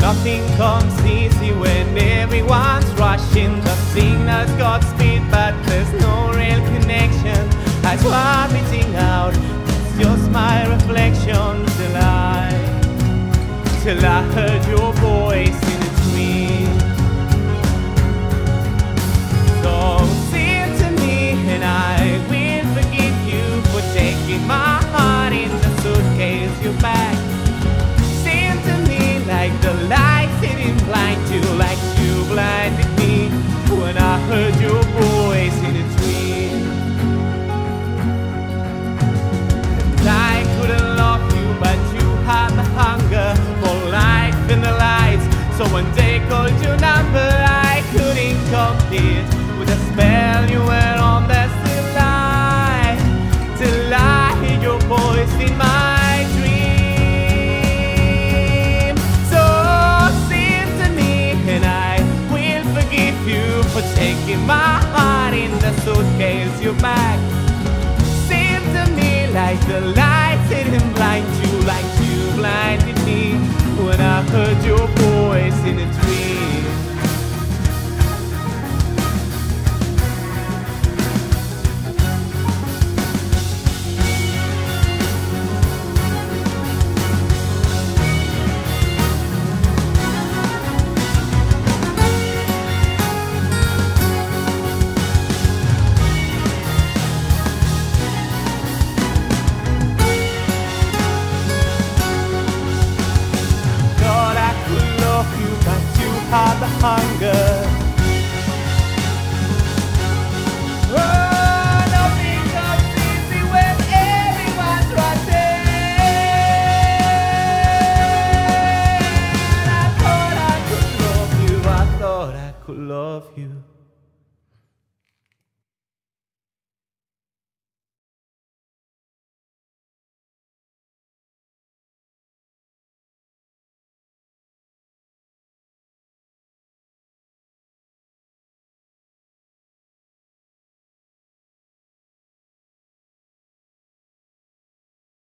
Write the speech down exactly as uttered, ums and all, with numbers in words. Nothing comes easy when everyone's rushing. Just sing us Godspeed, but there's no real connection. Eyes wide beating out, it's just my reflection. Till I, till I heard your voice in a dream. So sing to me and I will forgive you for taking my heart in the suitcase you packed. Sing to me like the lights didn't blind you, like you blinded me when I heard your voice in a dream. And I couldn't love you, but you had the hunger for life in the lights. So when they called your number, I couldn't compete with the spell you were on. That's till I, till I hear your voice in my dream. So sing to me and I will forgive you for taking my heart in the suitcase you packed. Sing to me like the lights didn't blind you, like you blinded me when I heard your voice in a dream. Hunger